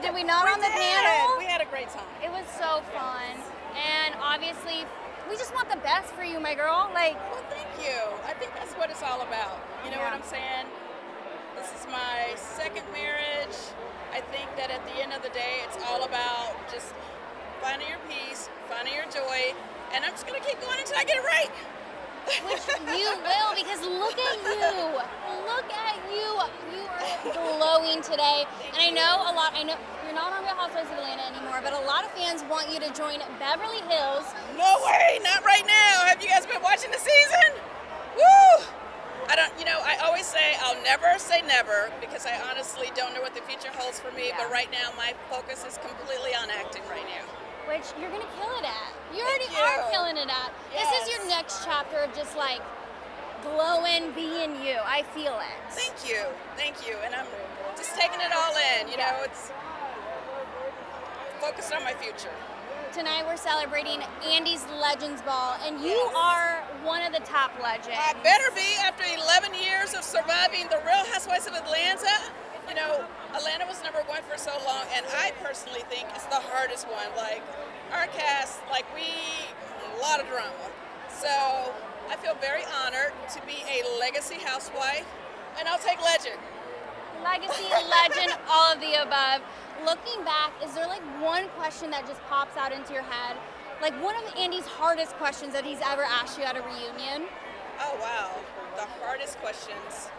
great. Did we not on the panel? We had a great time. It was so fun. And obviously, we just want the best for you, my girl. Like, well, thank you. I think that's what it's all about. You know what I'm saying? This is my second marriage. I think that at the end of the day, it's all about just finding your peace, finding your joy, and I'm just gonna keep going until I get it right. Which you will, because look at you. Look at you. You are glowing today. And I know a lot, I know you're not on Real Housewives of Atlanta anymore, but a lot of fans want you to join Beverly Hills. No way, not right now. Have you guys been watching the season? Woo! I don't, you know, I always say I'll never say never, because I honestly don't know what the future holds for me, but right now my focus is completely on acting right now. Which you're gonna kill it at. You already are killing it at. Yes. This is your next chapter of just like glowing, being you. I feel it. Thank you, thank you. And I'm just taking it all in, you know, it's focused on my future. Tonight we're celebrating Andy's Legends Ball, and you are one of the top legends. I better be, after 11 years of surviving The Real Housewives of Atlanta. You know, Atlanta was #1 for so long, and I personally think it's the hardest one. Like, our cast, like, a lot of drama. So I feel very honored to be a legacy housewife, and I'll take legend. Legacy, legend, all of the above. Looking back, is there like one question that just pops out into your head? Like one of Andy's hardest questions that he's ever asked you at a reunion? Oh wow, the hardest questions.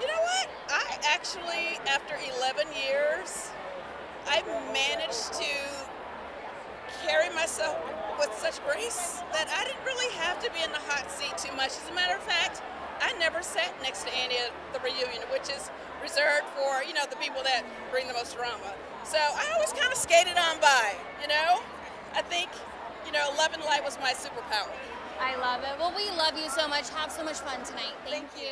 You know what? I actually, after 11 years, I've managed to carry myself with such grace that I didn't really have to be in the hot seat too much. As a matter of fact, I never sat next to Andy at the reunion, which is reserved for, you know, the people that bring the most drama. So I always kind of skated on by, you know? I think, you know, love and light was my superpower. I love it. Well, we love you so much. Have so much fun tonight. Thank you.